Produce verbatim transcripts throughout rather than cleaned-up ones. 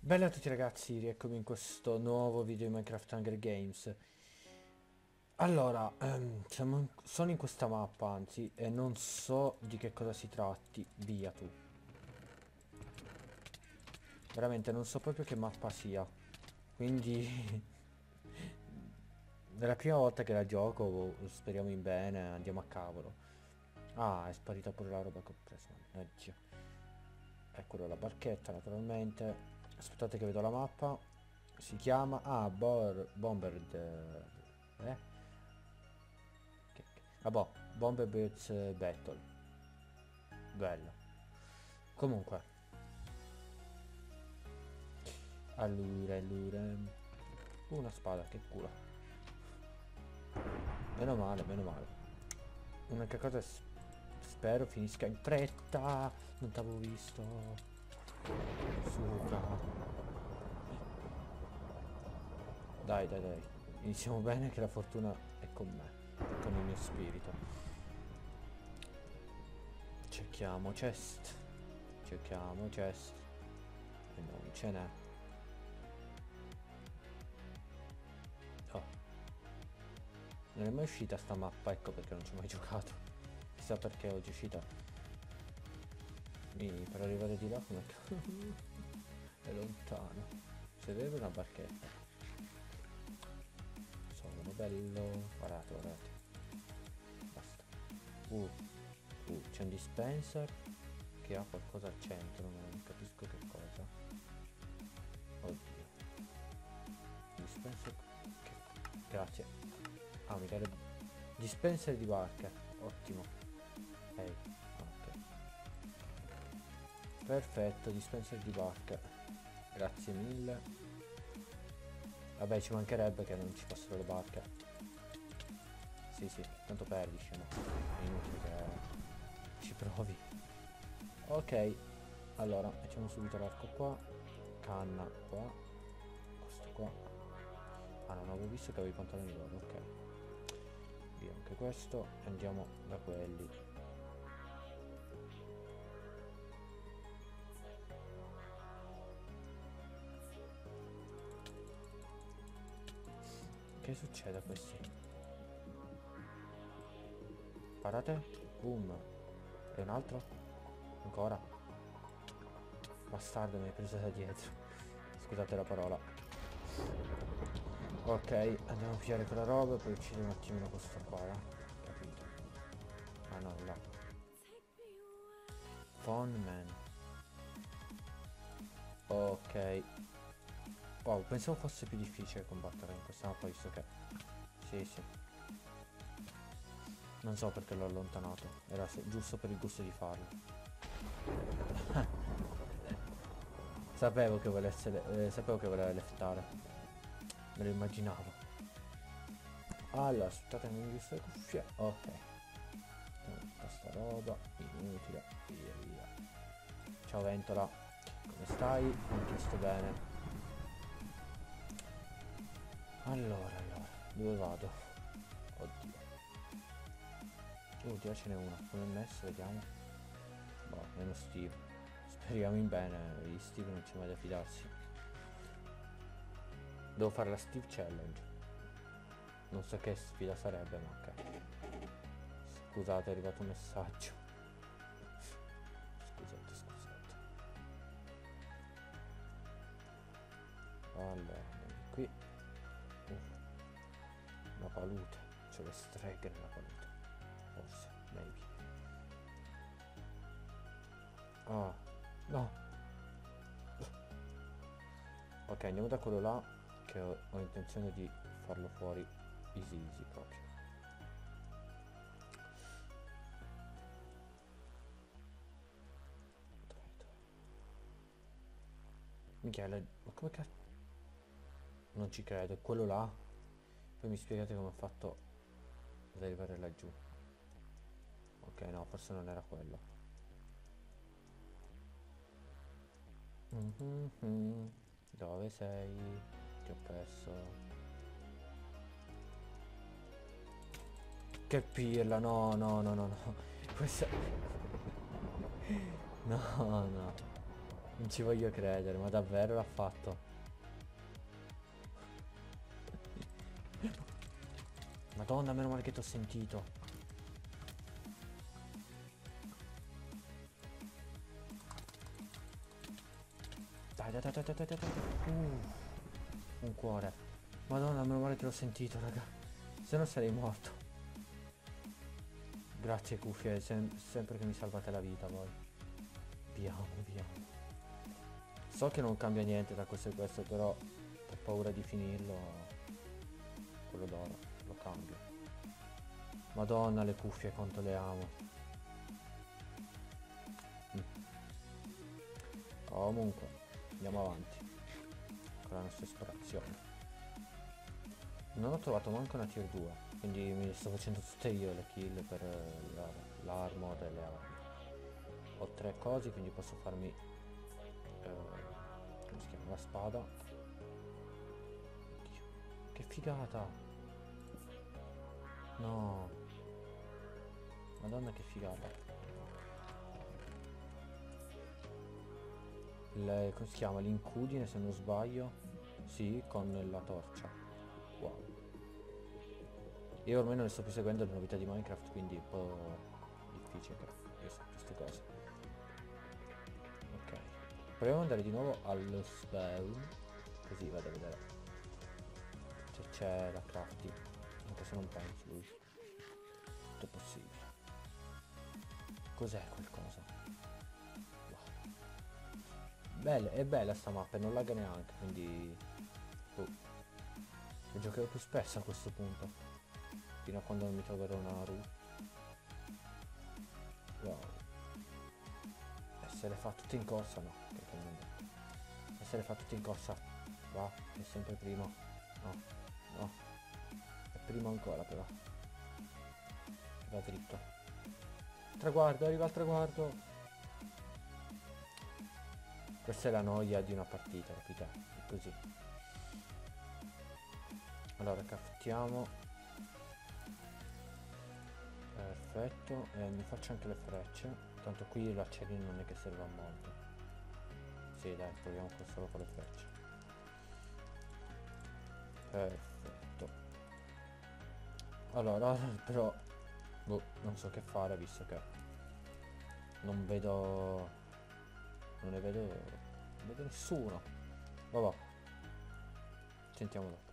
Bella a tutti ragazzi, rieccomi in questo nuovo video di Minecraft Hunger Games. Allora, ehm, siamo in, sono in questa mappa, anzi, e non so di che cosa si tratti. Via tu. Veramente non so proprio che mappa sia. Quindi è la prima volta che la gioco, speriamo in bene, andiamo a cavolo. Ah, è sparita pure la roba che ho preso, mannaggia. Eccolo, la barchetta naturalmente. Aspettate che vedo la mappa. Si chiama... Ah, Bor... Bomberder... Eh? Che... Ah, boh. Bomberbirds Battle. Bello. Comunque. Allora, allora... Una spada, che culo. Meno male, meno male. Un'altra cosa... Spero finisca in fretta. Non t'avevo visto... Suca. Dai dai dai, iniziamo bene che la fortuna è con me, è con il mio spirito. Cerchiamo chest, cerchiamo chest e non ce n'è. Oh, non è mai uscita sta mappa, ecco perché non ci ho mai giocato. Chissà perché oggi è uscita. Per arrivare di là come è lontano. Serve una barchetta. Sono bello. Guardate, guardate. Basta. Uh, uh, c'è un dispenser che ha qualcosa al centro, ma non capisco che cosa. Oddio. Dispenser che... Grazie. Ah, mi cade. Dispenser di barca. Ottimo. Ehi. Hey. Perfetto, dispenser di barca. Grazie mille. Vabbè, ci mancherebbe che non ci fossero le barche. Sì, sì, tanto perdi, scemo. È inutile che ci provi. Ok. Allora, facciamo subito l'arco qua. Canna qua. Questo qua. Ah, non avevo visto che avevo i pantaloni loro, ok. Via anche questo. Andiamo da quelli. Che succede a questi? Parate? Boom. E un altro? Ancora? Bastardo, mi hai preso da dietro. Scusate la parola. Ok, andiamo a pigliare quella roba e poi uccidere un attimino questo qua, eh? Capito? Ah no, là. Phone man. Ok. Wow, pensavo fosse più difficile combattere in questa mappa, visto che... Sì, sì. Non so perché l'ho allontanato. Era giusto per il gusto di farlo. Sapevo che volesse... Eh, sapevo che voleva leftare. Me lo immaginavo. Allora, aspettatemi di queste cuffie. Ok. Tutta sta roba. Inutile. Via, via. Ciao Ventola. Come stai? Non ti sto bene. Allora, allora, dove vado? Oddio. Oddio, ce n'è una. Come è messo, vediamo. Boh, meno Steve. Speriamo in bene, gli Steve non c'è mai da fidarsi. Devo fare la Steve Challenge. Non so che sfida sarebbe, ma ok. Scusate, è arrivato un messaggio. Scusate, scusate. Allora, qui. Uh, una palude, c'è le streghe nella palude, forse, maybe. Ah, no. Ok, andiamo da quello là che ho, ho intenzione di farlo fuori easy easy proprio. Michele, ma come cazzo? Non ci credo, è quello là. Poi mi spiegate come ho fatto ad arrivare laggiù. Ok, no, forse non era quello. Mm-hmm. Dove sei? Ti ho perso. Che pirla, no, no, no, no, no. Questa... no, no. Non ci voglio credere, ma davvero l'ha fatto? Madonna, meno male che ti ho sentito. Dai, dai, dai, dai, dai, dai. Uh, un cuore. Madonna, meno male che l'ho sentito, raga. Se no sarei morto. Grazie cuffie, sem sempre che mi salvate la vita voi. Via, via. So che non cambia niente da questo e questo, però ho paura di finirlo. Quello d'oro, lo cambio. Madonna le cuffie, quanto le amo. Mm. Comunque, andiamo avanti con la nostra esplorazione. Non ho trovato manco una tier due, quindi mi sto facendo tutte io le kill per l'armor la, e le armi. Ho tre cose, quindi posso farmi eh, come si chiama? La spada. Oddio, che figata! No, madonna che figata. Le, come si chiama? L'incudine se non sbaglio. Sì, con la torcia. Wow. Io ormai non sto più seguendo le novità di Minecraft, quindi è un po' difficile che io so queste cose. Ok, proviamo ad andare di nuovo allo spawn, così vado a vedere se c'è la crafting, anche se non penso. Lui tutto possibile. Cos'è qualcosa? Wow. Bella, è bella sta mappa e non lagga neanche, quindi uh. Lo giocherò più spesso a questo punto, fino a quando non mi troverò una route. Wow. E se le fa tutte in corsa, no, perché non è. E se le fa tutte in corsa, va, è sempre primo. No, no. È primo ancora però. Va dritto. Traguardo, arriva al traguardo. Questa è la noia di una partita, capita? È così. Allora craftiamo. Perfetto. E mi faccio anche le frecce. Tanto qui l'acciaio non è che serva molto. Sì dai, proviamo solo con le frecce. Perfetto. Allora però boh, non so che fare, visto che non vedo. Non ne vedo. Non vedo nessuno. Vabbè, sentiamo dopo.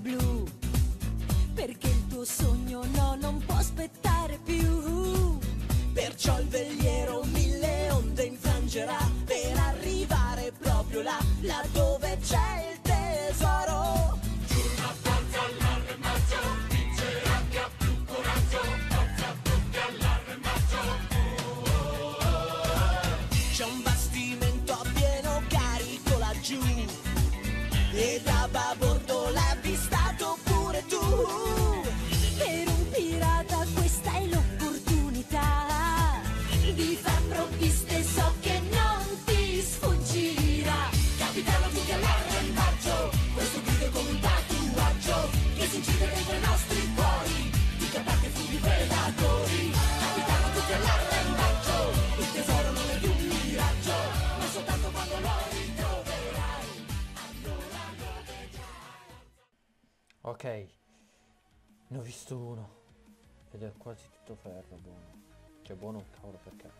Blu, perché il tuo sogno no, non può aspettare più. Perciò il veliero mille onde infrangerà per arrivare proprio là, là dove c'è il tesoro. Giù una forza all'arremaccio, vincerà chi ha più coraggio, forza tutti all'arremaccio. Oh, oh, oh. C'è un bastimento a pieno carico laggiù e da babordo la per un pirata questa è l'opportunità di far provviste, so che non ti sfuggirà. Capitano tutti all'arrembaggio, questo grido è come un tatuaggio che si incide dentro i nostri cuori, di capace fu di predatori. Capitano tutti all'arrembaggio, il tesoro non è più un miraggio, ma soltanto quando lo ritroverai allora lo vedrai. Ok, ne ho visto uno ed è quasi tutto ferro, buono. Cioè buono un cavolo, perché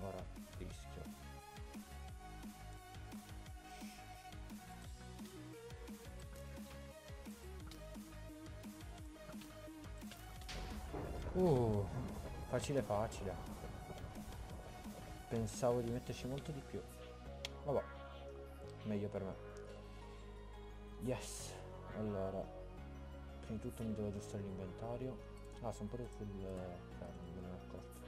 ora rischio. Uh, facile facile. Pensavo di metterci molto di più. Vabbè, meglio per me. Yes, allora prima di tutto mi devo aggiustare l'inventario. Ah, sono pure sul ferro, eh, non me ne accorgo.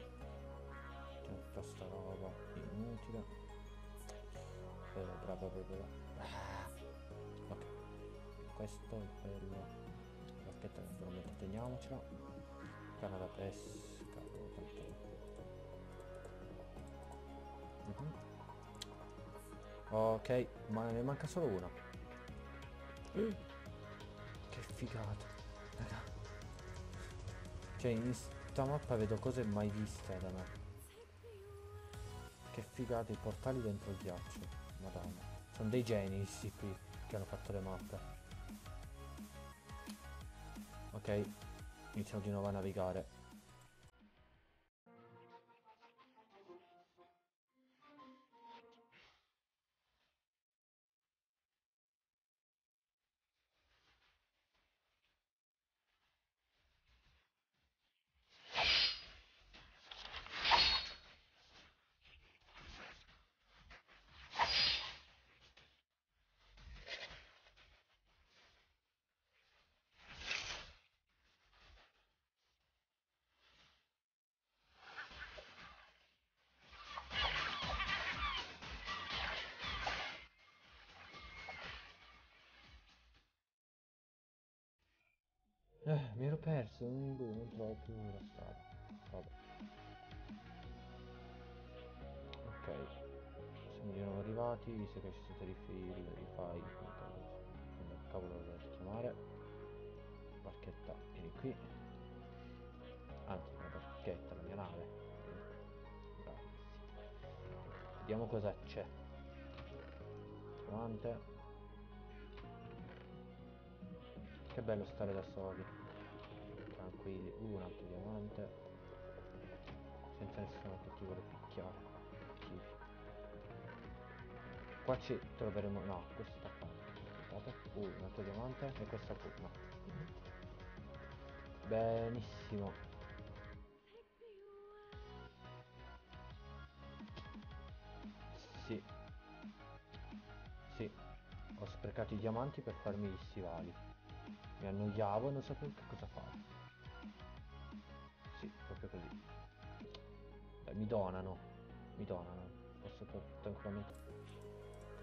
tutta sta roba inutile. Eh, bravo, bravo, bravo. Ah, ok, questo è quello. Aspetta, teniamocela. Canna da pesca. uh-huh. Ok, ma ne manca solo una. uh. Che figata, raga. Cioè, in sta mappa vedo cose mai viste da me. Che figata, i portali dentro il ghiaccio. Madonna, sono dei geni i C P che hanno fatto le mappe. Ok, iniziamo di nuovo a navigare. Eh, mi ero perso, non, non trovo più la strada. Vabbè. Ok, siamo di nuovo arrivati, visto che ci sono i refill, i file, come cavolo lo devo chiamare. Barchetta, vieni qui. Anzi, la barchetta, la mia nave. Bravissimo. Vediamo cosa c'è. Trovante. Che bello stare da soli, tranquilli. Uh, un altro diamante. Senza nessuno che ti vuole picchiare. Sì. Qua ci troveremo. No, questo sta qua. Uh, un altro diamante. E questa qua. No. Benissimo. Sì. Sì. Ho sprecato i diamanti per farmi gli stivali. Mi annoiavo e non sapevo che cosa fare. Sì, proprio così. Dai, mi donano. Mi donano. Posso tranquillamente.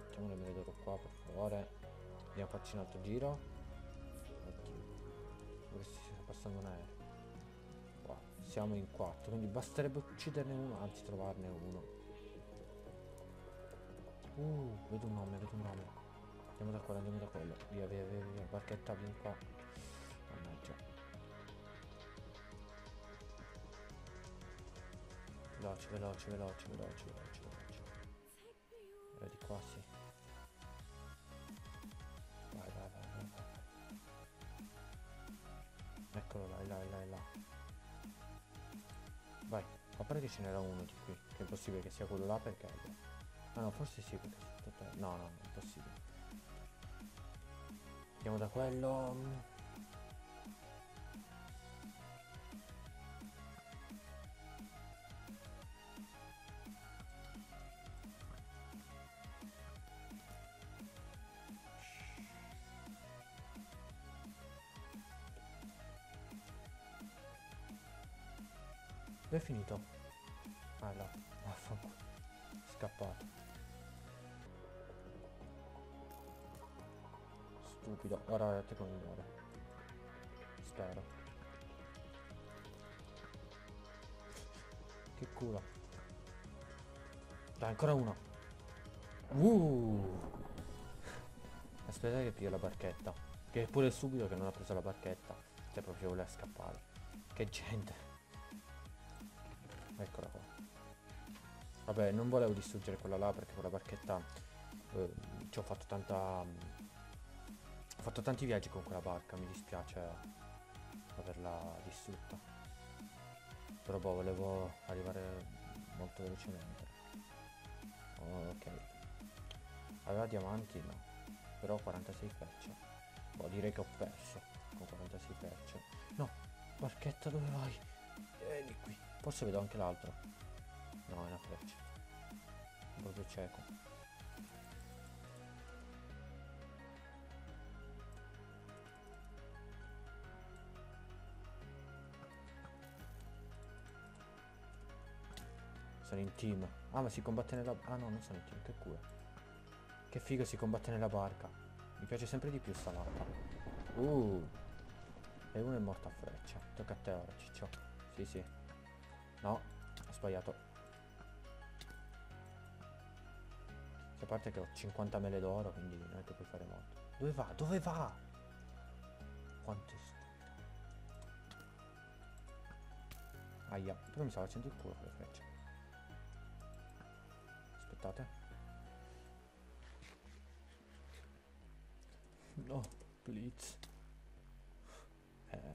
Facciamo le mele d'oro qua, per favore. Andiamo a farci un altro giro. Oddio. Dovresti stare passando un aereo. Qua. Siamo in quattro, quindi basterebbe ucciderne uno, anzi trovarne uno. Uh, vedo un nome, vedo un nome. Andiamo da quello, andiamo da quello. Via, via, via, via. Barchetta, vieni qua. Mannaggia. Veloce, veloce, veloce, veloce, veloce, veloce. Era di qua, sì. Vai, vai, vai, vai, vai. Eccolo là, è là, è là, è là. Vai, ma pare che ce n'era uno di qui. Che è possibile che sia quello là perché... Ah no, forse sì, perché... No, no, è possibile. Andiamo da quello. Dove è finito? Ah no, vaffanculo. Scappato. Stupido, ora te lo ignoro. Spero. Che culo. Dai, ancora uno. Uh. Aspetta che piglio la barchetta. Che è pure subito che non ha preso la barchetta. Cioè proprio voleva scappare. Che gente. Eccola qua. Vabbè, non volevo distruggere quella là perché con la barchetta eh, ci ho fatto tanta... Ho fatto tanti viaggi con quella barca, mi dispiace averla distrutta. Però boh, volevo arrivare molto velocemente. Oh, ok. Aveva diamanti? No. Però quarantasei frecce. Boh, direi che ho perso con quarantasei frecce. No, barchetta, dove vai? Vieni qui. Forse vedo anche l'altro. No, è una freccia. Sono proprio cieco. Sono in team. Ah, ma si combatte nella... Ah no, non sono in team, che cura. Che figo, si combatte nella barca. Mi piace sempre di più sta mappa. Uh. E uno è morto a freccia. Tocca a te ora, ciccio. Sì, sì. No, ho sbagliato. A parte che ho cinquanta mele d'oro, quindi non è che puoi fare molto. Dove va? Dove va? Quanto è stupido. Aia, però mi stava facendo il culo con le frecce. Aspettate. No, please. Eh.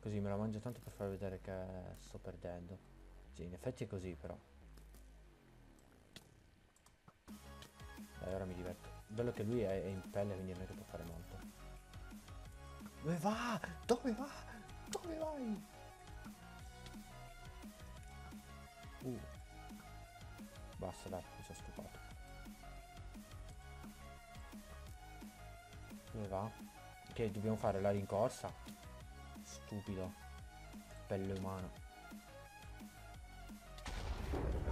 Così me la mangio tanto per far vedere che sto perdendo. Sì, in effetti è così, però. Dai, ora mi diverto. Bello che lui è, è in pelle, quindi non è che può fare molto. Dove va? Dove va? Dove vai? Uh. Basta, dai, mi sono stupato. Dove va? Ok, dobbiamo fare la rincorsa. Stupido. Pelle umana.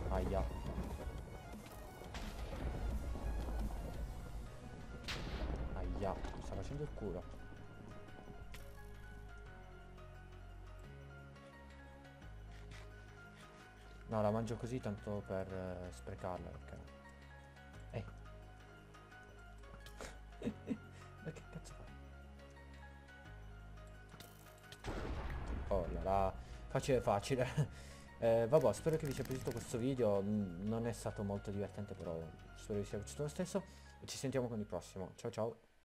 Aia. Mi sta facendo il culo. No, la mangio così tanto per eh, sprecarla, perché... Eh. Ma che cazzo fai? Oh la la. Facile facile. eh, Vabbè, spero che vi sia piaciuto questo video. Non è stato molto divertente, però spero vi sia piaciuto lo stesso. Ci sentiamo con il prossimo. Ciao ciao.